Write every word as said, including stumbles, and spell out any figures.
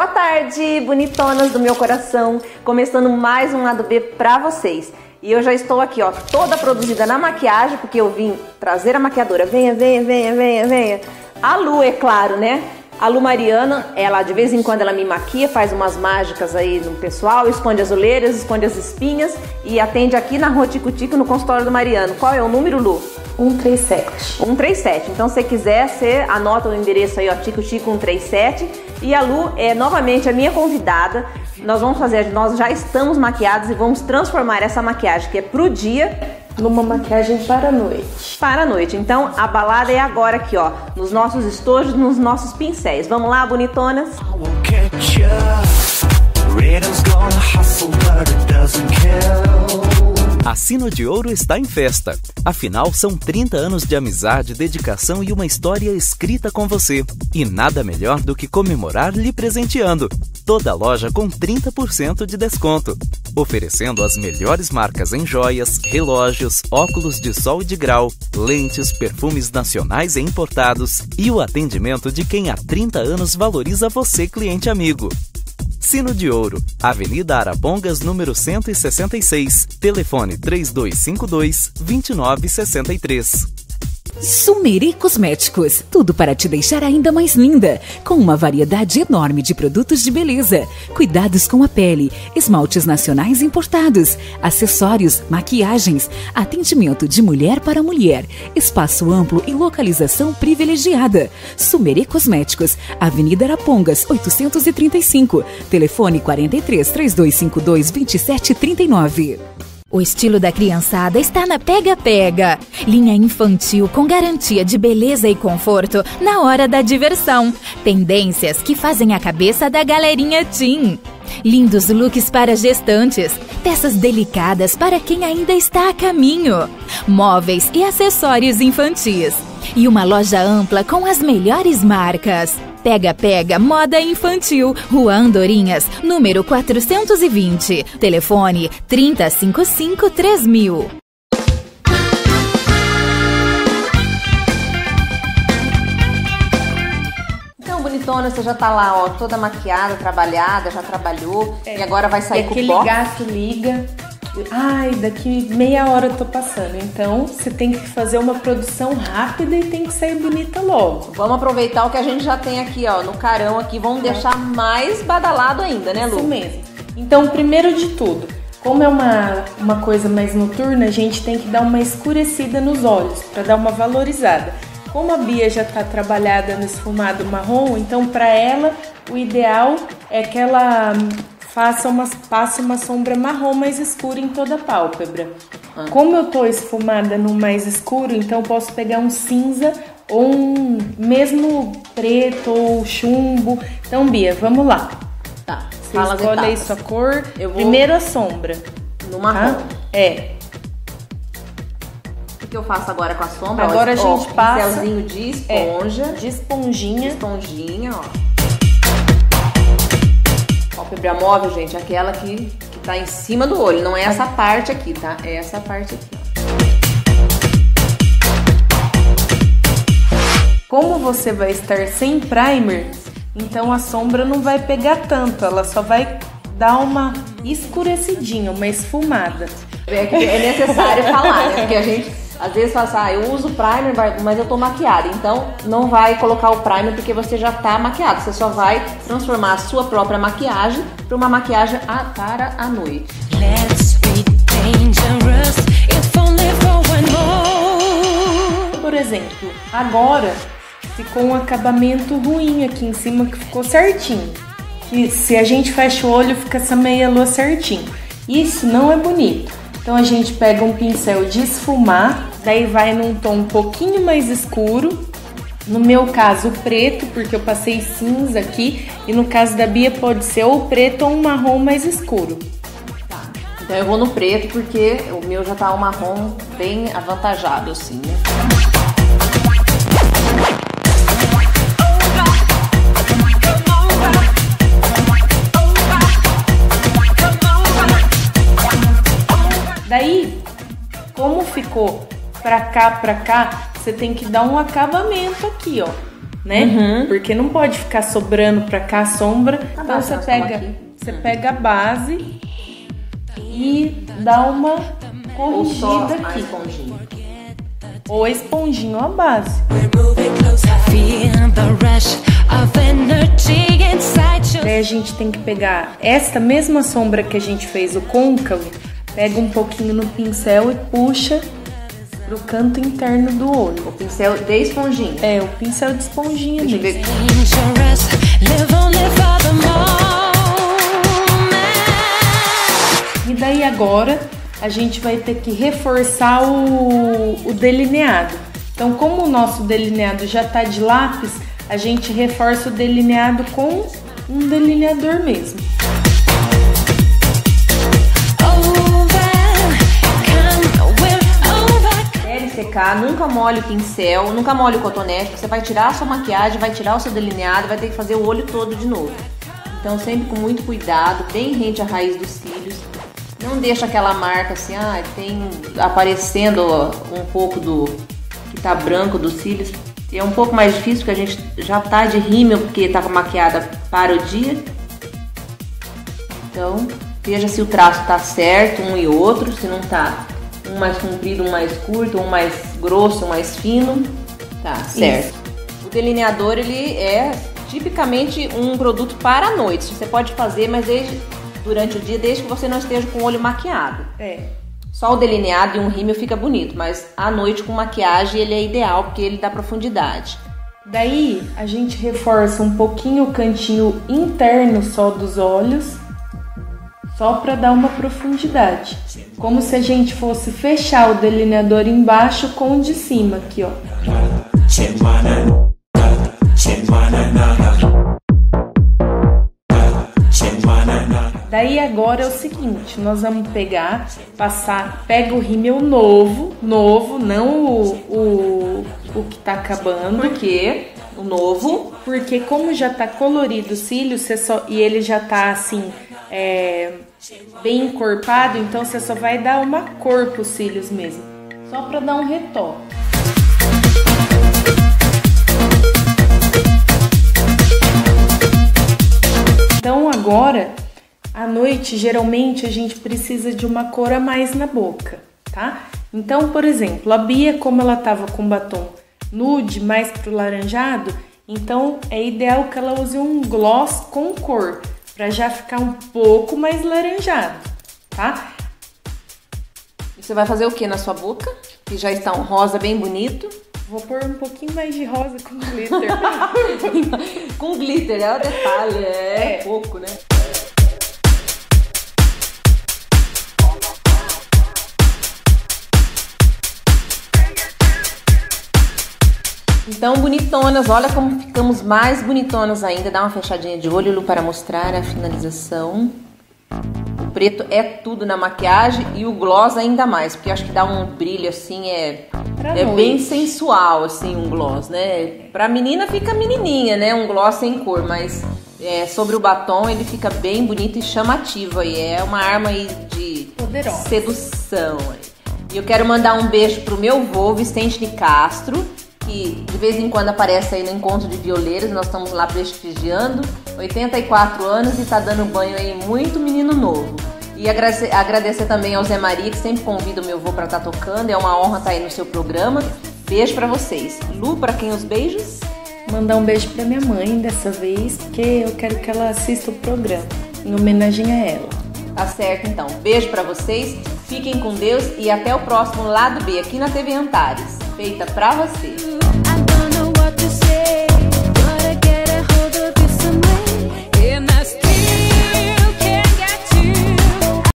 Boa tarde, bonitonas do meu coração, começando mais um Lado B pra vocês. E eu já estou aqui, ó, toda produzida na maquiagem, porque eu vim trazer a maquiadora. Venha, venha, venha, venha, venha. A Lu, é claro, né? A Lu Mariana, ela de vez em quando ela me maquia, faz umas mágicas aí no pessoal, esconde as olheiras, esconde as espinhas e atende aqui na Rua Andorinhas, no consultório do Mariano. Qual é o número, Lu? um três sete. um três sete. Então, se quiser, você anota o endereço aí, ó, Tico Tico um três sete. E a Lu é novamente a minha convidada. Nós vamos fazer, nós já estamos maquiados e vamos transformar essa maquiagem que é pro dia numa maquiagem para a noite. Para a noite. Então, a balada é agora aqui, ó, nos nossos estojos, nos nossos pincéis. Vamos lá, bonitonas? A Sino de Ouro está em festa. Afinal, são trinta anos de amizade, dedicação e uma história escrita com você. E nada melhor do que comemorar lhe presenteando. Toda a loja com trinta por cento de desconto. Oferecendo as melhores marcas em joias, relógios, óculos de sol e de grau, lentes, perfumes nacionais e importados e o atendimento de quem há trinta anos valoriza você, cliente amigo. Sino de Ouro, Avenida Arapongas, número cento e sessenta e seis, telefone trinta e dois cinquenta e dois, vinte e nove sessenta e três. Sumerê Cosméticos, tudo para te deixar ainda mais linda, com uma variedade enorme de produtos de beleza, cuidados com a pele, esmaltes nacionais importados, acessórios, maquiagens, atendimento de mulher para mulher, espaço amplo e localização privilegiada. Sumerê Cosméticos, Avenida Arapongas, oitocentos e trinta e cinco, telefone quarenta e três, trinta e dois cinquenta e dois, vinte e sete trinta e nove. O estilo da criançada está na Pega Pega. Linha infantil com garantia de beleza e conforto na hora da diversão. Tendências que fazem a cabeça da galerinha teen. Lindos looks para gestantes. Peças delicadas para quem ainda está a caminho. Móveis e acessórios infantis. E uma loja ampla com as melhores marcas. Pega Pega Moda Infantil, Rua Andorinhas, número quatrocentos e vinte, telefone trinta e cinco cinco três mil. Então, bonitona, você já tá lá, ó, toda maquiada, trabalhada, já trabalhou, é, e agora vai sair com o pó? É aquele gato liga, ai, daqui meia hora eu tô passando. Então você tem que fazer uma produção rápida e tem que sair bonita logo. Vamos aproveitar o que a gente já tem aqui, ó, no carão aqui, vamos deixar mais badalado ainda, né, Lu? Isso mesmo. Então, primeiro de tudo, como é uma, uma coisa mais noturna, a gente tem que dar uma escurecida nos olhos para dar uma valorizada. Como a Bia já tá trabalhada no esfumado marrom, então para ela o ideal é que ela Faça uma, passa uma sombra marrom mais escura em toda a pálpebra. Ah. Como eu tô esfumada no mais escuro, então eu posso pegar um cinza ou um mesmo preto ou chumbo. Então, Bia, vamos lá. Tá. Você Fala escolhe aí sua cor. Eu vou... Primeiro a sombra. No marrom. Tá? É. O que eu faço agora com a sombra? Agora ó, a gente ó, passa... pincelzinho de esponja. É, de esponjinha. De esponjinha, ó. Pálpebra móvel, gente, é aquela que, que tá em cima do olho, não é essa parte aqui, tá? É essa parte aqui. Como você vai estar sem primer, então a sombra não vai pegar tanto, ela só vai dar uma escurecidinha, uma esfumada. É, é necessário falar, né? Porque a gente às vezes fala assim, ah, eu uso primer, mas eu tô maquiada. Então não vai colocar o primer porque você já tá maquiada. Você só vai transformar a sua própria maquiagem para uma maquiagem a, para a noite. Let's be dangerous, if only for one more. Por exemplo, agora ficou um acabamento ruim aqui em cima que ficou certinho. Que se a gente fecha o olho fica essa meia lua certinho. Isso não é bonito. Então a gente pega um pincel de esfumar, daí vai num tom um pouquinho mais escuro, no meu caso preto, porque eu passei cinza aqui, e no caso da Bia pode ser ou preto ou um marrom mais escuro. Tá. Então eu vou no preto porque o meu já tá um marrom bem avantajado assim, né? Daí, como ficou pra cá, pra cá, você tem que dar um acabamento aqui, ó. né? Uhum. Porque não pode ficar sobrando pra cá a sombra. Tá, então você pega, você pega a base e dá uma corrigida ou aqui. Esponjinho. Ou esponjinho a base. Daí a gente tem que pegar esta mesma sombra que a gente fez, o côncavo, pega um pouquinho no pincel e puxa pro canto interno do olho. O pincel de esponjinha. É, o pincel de esponjinha mesmo. E daí agora a gente vai ter que reforçar o, o delineado. Então, como o nosso delineado já tá de lápis, a gente reforça o delineado com um delineador mesmo. Deve secar, nunca molhe o pincel, nunca molhe o cotonete, porque você vai tirar a sua maquiagem, vai tirar o seu delineado, vai ter que fazer o olho todo de novo. Então, sempre com muito cuidado, bem rente à raiz dos cílios. Não deixa aquela marca assim, ah, tem aparecendo um pouco do que tá branco dos cílios. E é um pouco mais difícil porque a gente já tá de rímel, porque tá maquiada para o dia. Então, veja se o traço tá certo, um e outro, se não tá um mais comprido, um mais curto, um mais grosso, um mais fino. Tá certo. Isso. O delineador, ele é tipicamente um produto para a noite. Você pode fazer, mas desde... durante o dia, desde que você não esteja com o olho maquiado. É. Só o delineado e um rímel fica bonito, mas à noite com maquiagem ele é ideal, porque ele dá profundidade. Daí a gente reforça um pouquinho o cantinho interno só dos olhos, só para dar uma profundidade. Como se a gente fosse fechar o delineador embaixo com o de cima, aqui ó. Daí agora é o seguinte, nós vamos pegar, passar, pega o rímel novo, novo, não o, o, o que tá acabando. Por quê? O novo. Porque como já tá colorido o cílio, você só, e ele já tá assim, é, bem encorpado, então você só vai dar uma cor pros cílios mesmo, só pra dar um retoque. Então agora... à noite, geralmente, a gente precisa de uma cor a mais na boca, tá? Então, por exemplo, a Bia, como ela tava com batom nude, mais pro laranjado, então é ideal que ela use um gloss com cor, pra já ficar um pouco mais laranjado, tá? E você vai fazer o que na sua boca? Que já está um rosa bem bonito. Vou pôr um pouquinho mais de rosa com glitter. Com glitter, é o detalhe, é, é. pouco, né? Então, bonitonas, olha como ficamos mais bonitonas ainda. Dá uma fechadinha de olho, Lu, para mostrar a finalização. O preto é tudo na maquiagem e o gloss ainda mais, porque acho que dá um brilho assim, é, é bem sensual, assim, um gloss, né? Pra menina fica menininha, né? Um gloss sem cor, mas é, sobre o batom ele fica bem bonito e chamativo aí. É uma arma aí de poderosa sedução. E eu quero mandar um beijo pro meu vô, Vicente de Castro, que de vez em quando aparece aí no encontro de violeiros, nós estamos lá prestigiando, oitenta e quatro anos, e tá dando banho aí muito menino novo. E agradecer, agradecer também ao Zé Maria, que sempre convida o meu avô pra estar tá tocando, é uma honra estar tá aí no seu programa. Beijo pra vocês. Lu, pra quem os beijos? Mandar um beijo pra minha mãe dessa vez, porque eu quero que ela assista o programa, em homenagem a ela. Tá certo então, beijo pra vocês, fiquem com Deus e até o próximo Lado B, aqui na T V Antares. Feita pra você.